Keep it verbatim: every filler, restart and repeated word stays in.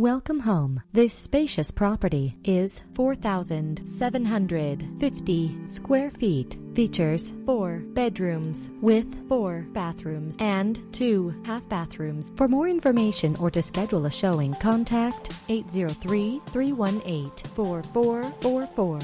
Welcome home. This spacious property is four thousand seven hundred fifty square feet. Features four bedrooms with four bathrooms and two half bathrooms. For more information or to schedule a showing, contact eight zero three, three one eight, four four four four.